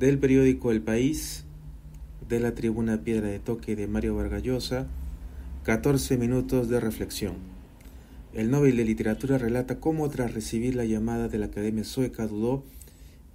del periódico El País, de la tribuna Piedra de Toque de Mario Vargas Llosa, 14 minutos de reflexión. El Nobel de Literatura relata cómo, tras recibir la llamada de la Academia Sueca, dudó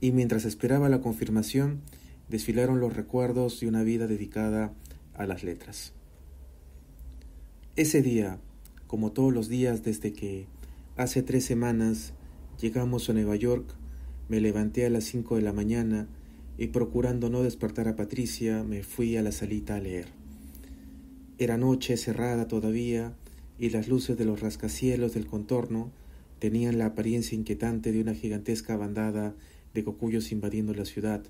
y, mientras esperaba la confirmación, desfilaron los recuerdos de una vida dedicada a las letras. Ese día, como todos los días desde que hace 3 semanas llegamos a Nueva York, me levanté a las 5 de la mañana y, procurando no despertar a Patricia, me fui a la salita a leer. Era noche cerrada todavía y las luces de los rascacielos del contorno tenían la apariencia inquietante de una gigantesca bandada de cocuyos invadiendo la ciudad.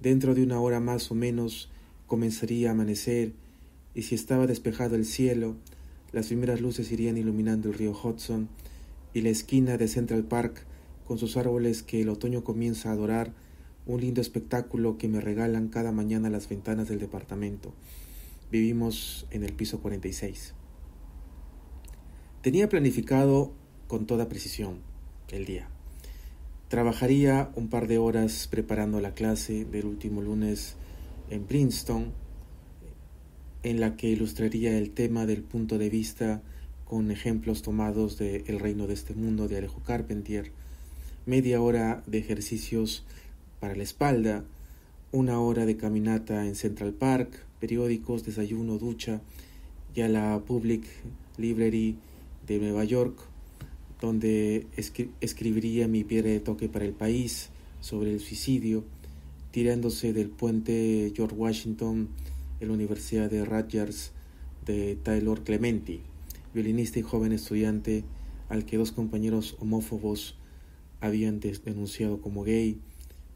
Dentro de una hora más o menos comenzaría a amanecer, y si estaba despejado el cielo, las primeras luces irían iluminando el río Hudson y la esquina de Central Park con sus árboles que el otoño comienza a adorar, un lindo espectáculo que me regalan cada mañana las ventanas del departamento. Vivimos en el piso 46. Tenía planificado con toda precisión el día. Trabajaría un par de horas preparando la clase del último lunes en Princeton, en la que ilustraría el tema del punto de vista con ejemplos tomados de El reino de este mundo de Alejo Carpentier, media hora de ejercicios para la espalda, 1 hora de caminata en Central Park, periódicos, desayuno, ducha, y a la Public Library de Nueva York, donde escribiría mi piedra de toque para El País sobre el suicidio, tirándose del puente George Washington en la Universidad de Rutgers de Taylor Clementi, violinista y joven estudiante al que 2 compañeros homófobos habían denunciado como gay,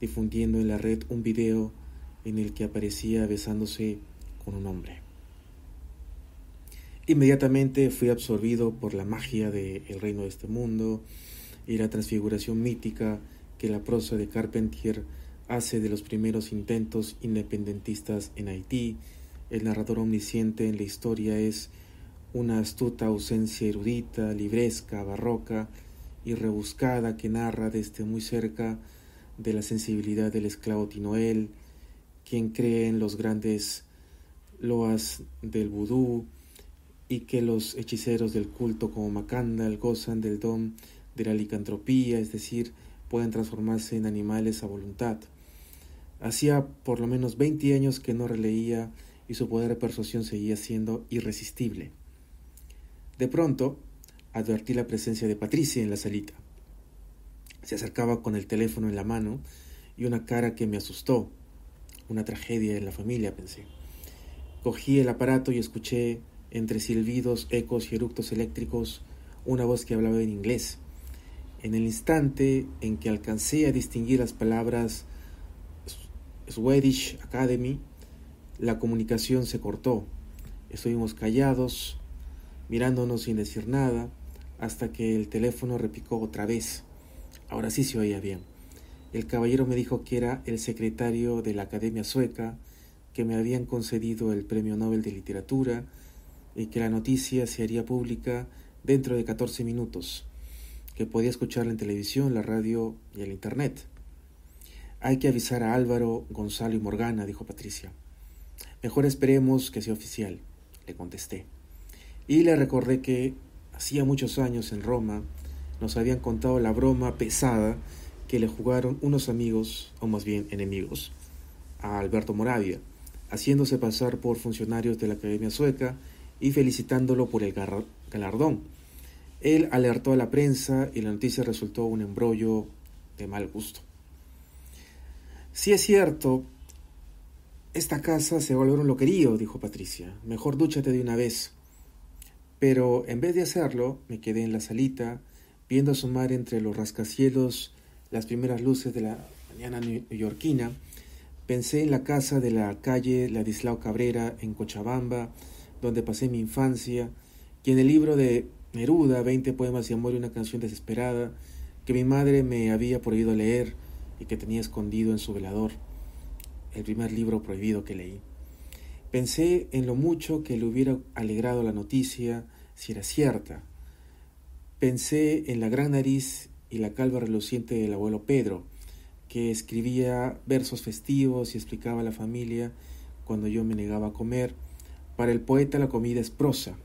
difundiendo en la red un video en el que aparecía besándose con un hombre. Inmediatamente fui absorbido por la magia de El reino de este mundo y la transfiguración mítica que la prosa de Carpentier hace de los primeros intentos independentistas en Haití. El narrador omnisciente en la historia es una astuta ausencia erudita, libresca, barroca y rebuscada que narra desde muy cerca de la sensibilidad del esclavo Tinoel, quien cree en los grandes loas del vudú y que los hechiceros del culto como Macandal gozan del don de la licantropía, es decir, pueden transformarse en animales a voluntad. Hacía por lo menos 20 años que no releía y su poder de persuasión seguía siendo irresistible. De pronto, advertí la presencia de Patricia en la salita. Se acercaba con el teléfono en la mano y una cara que me asustó. Una tragedia en la familia, pensé. Cogí el aparato y escuché, entre silbidos, ecos y eructos eléctricos, una voz que hablaba en inglés. En el instante en que alcancé a distinguir las palabras Swedish Academy, la comunicación se cortó. Estuvimos callados, mirándonos sin decir nada, hasta que el teléfono repicó otra vez. Ahora sí se oía bien. El caballero me dijo que era el secretario de la Academia Sueca, que me habían concedido el Premio Nobel de Literatura y que la noticia se haría pública dentro de 14 minutos. Que podía escucharla en televisión, la radio y el internet. Hay que avisar a Álvaro, Gonzalo y Morgana, dijo Patricia. Mejor esperemos que sea oficial, le contesté. Y le recordé que hacía muchos años en Roma nos habían contado la broma pesada que le jugaron unos amigos, o más bien enemigos, a Alberto Moravia, haciéndose pasar por funcionarios de la Academia Sueca y felicitándolo por el galardón. Él alertó a la prensa y la noticia resultó un embrollo de mal gusto. «Sí es cierto, esta casa se volvió un loquerío», dijo Patricia. «Mejor dúchate de una vez». Pero en vez de hacerlo, me quedé en la salita, viendo asomar entre los rascacielos las primeras luces de la mañana neoyorquina. Pensé en la casa de la calle Ladislao Cabrera en Cochabamba, donde pasé mi infancia, y en el libro de Neruda, 20 poemas de amor y una canción desesperada, que mi madre me había prohibido leer y que tenía escondido en su velador, el primer libro prohibido que leí. Pensé en lo mucho que le hubiera alegrado la noticia si era cierta. Pensé en la gran nariz y la calva reluciente del abuelo Pedro, que escribía versos festivos y explicaba a la familia cuando yo me negaba a comer. Para el poeta la comida es prosa.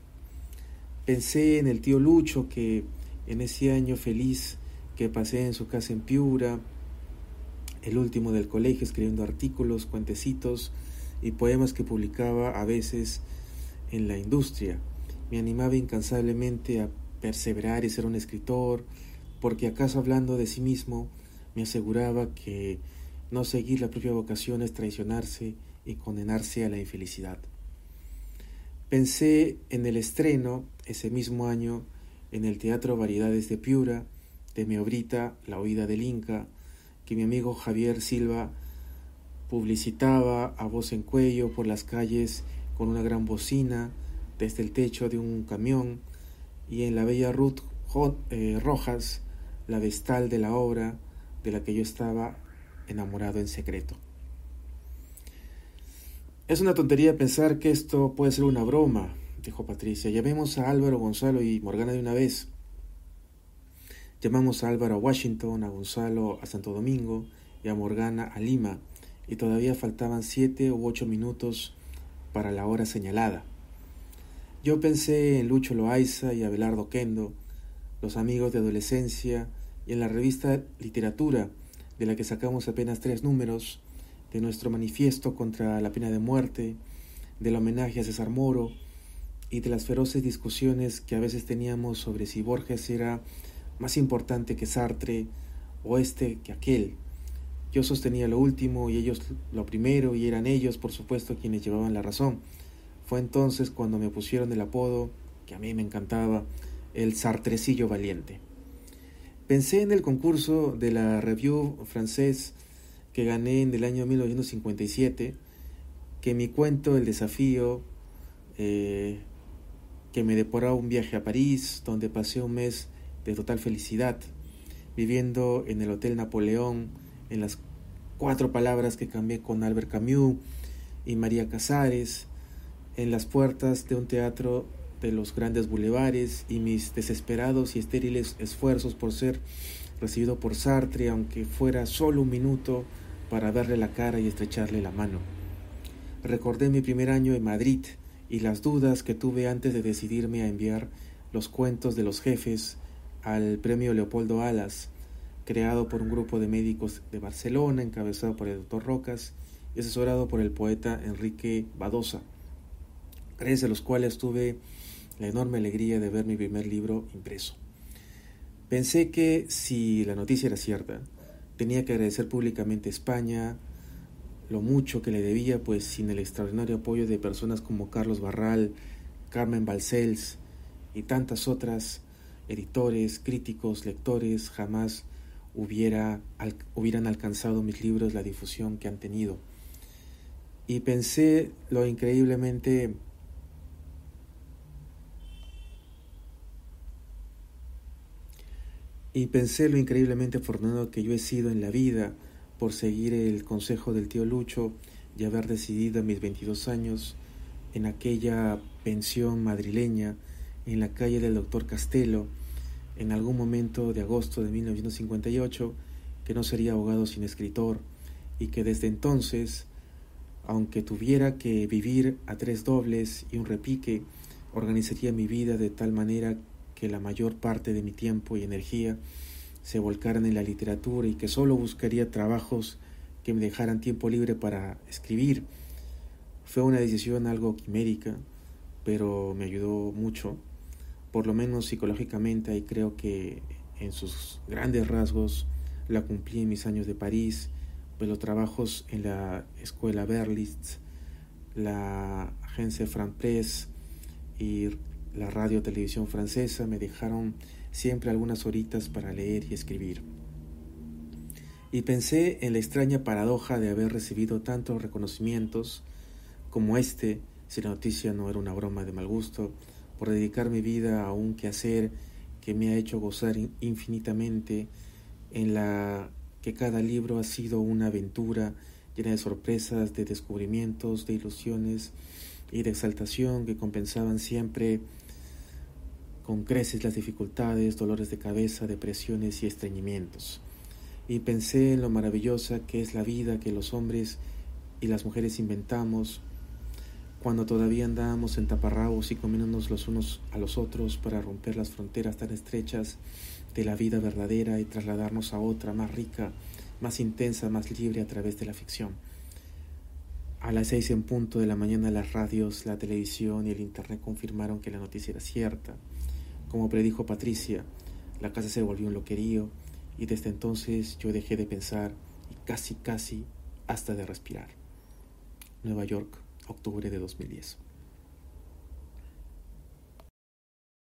Pensé en el tío Lucho, que en ese año feliz que pasé en su casa en Piura, el último del colegio, escribiendo artículos, cuentecitos y poemas que publicaba a veces en La Industria, me animaba incansablemente a perseverar y ser un escritor, porque acaso hablando de sí mismo me aseguraba que no seguir la propia vocación es traicionarse y condenarse a la infelicidad. Pensé en el estreno, ese mismo año, en el Teatro Variedades de Piura, de mi obrita La Oída del Inca, que mi amigo Javier Silva publicitaba a voz en cuello por las calles con una gran bocina desde el techo de un camión, y en la bella Ruth Rojas, la vestal de la obra de la que yo estaba enamorado en secreto. Es una tontería pensar que esto puede ser una broma, dijo Patricia. Llamemos a Álvaro, Gonzalo y Morgana de una vez. Llamamos a Álvaro a Washington, a Gonzalo a Santo Domingo y a Morgana a Lima, y todavía faltaban 7 u 8 minutos para la hora señalada. Yo pensé en Lucho Loaiza y Abelardo Kendo, los amigos de adolescencia, y en la revista Literatura, de la que sacamos apenas 3 números, de nuestro manifiesto contra la pena de muerte, del homenaje a César Moro y de las feroces discusiones que a veces teníamos sobre si Borges era más importante que Sartre o este que aquel. Yo sostenía lo último y ellos lo primero, y eran ellos, por supuesto, quienes llevaban la razón. Fue entonces cuando me pusieron el apodo, que a mí me encantaba, el Sartrecillo Valiente. Pensé en el concurso de la Revue Française que gané en el año 1957, que mi cuento, El desafío, que me deporaba un viaje a París, donde pasé un mes de total felicidad, viviendo en el Hotel Napoleón, en las 4 palabras que cambié con Albert Camus y María Casares, en las puertas de un teatro de los grandes bulevares, y mis desesperados y estériles esfuerzos por ser recibido por Sartre, aunque fuera solo un minuto para verle la cara y estrecharle la mano. Recordé mi primer año en Madrid y las dudas que tuve antes de decidirme a enviar los cuentos de los jefes al premio Leopoldo Alas, creado por un grupo de médicos de Barcelona, encabezado por el doctor Rocas y asesorado por el poeta Enrique Badosa, gracias a los cuales tuve la enorme alegría de ver mi primer libro impreso. Pensé que, si la noticia era cierta, tenía que agradecer públicamente a España lo mucho que le debía, pues sin el extraordinario apoyo de personas como Carlos Barral, Carmen Balcells y tantas otras, editores, críticos, lectores, jamás hubieran alcanzado mis libros la difusión que han tenido. Y pensé lo increíblemente afortunado que yo he sido en la vida por seguir el consejo del tío Lucho y haber decidido a mis 22 años en aquella pensión madrileña en la calle del Doctor Castelo, en algún momento de agosto de 1958, que no sería abogado sin escritor, y que desde entonces, aunque tuviera que vivir a 3 dobles y un repique, organizaría mi vida de tal manera que la mayor parte de mi tiempo y energía se volcaran en la literatura, y que solo buscaría trabajos que me dejaran tiempo libre para escribir. Fue una decisión algo quimérica, pero me ayudó mucho, por lo menos psicológicamente, y creo que en sus grandes rasgos la cumplí en mis años de París, pues los trabajos en la escuela Berlitz, la agencia France Presse y la radio televisión francesa me dejaron siempre algunas horitas para leer y escribir. Y pensé en la extraña paradoja de haber recibido tantos reconocimientos como este, si la noticia no era una broma de mal gusto, por dedicar mi vida a un quehacer que me ha hecho gozar infinitamente, en la que cada libro ha sido una aventura llena de sorpresas, de descubrimientos, de ilusiones y de exaltación que compensaban siempre con creces las dificultades, dolores de cabeza, depresiones y estreñimientos. y pensé en lo maravillosa que es la vida que los hombres y las mujeres inventamos cuando todavía andábamos en taparrabos y comiéndonos los unos a los otros para romper las fronteras tan estrechas de la vida verdadera y trasladarnos a otra más rica, más intensa, más libre a través de la ficción. A las 6:00 de la mañana las radios, la televisión y el internet confirmaron que la noticia era cierta. Como predijo Patricia, la casa se volvió un loquerío y desde entonces yo dejé de pensar y casi hasta de respirar. Nueva York, octubre de 2010.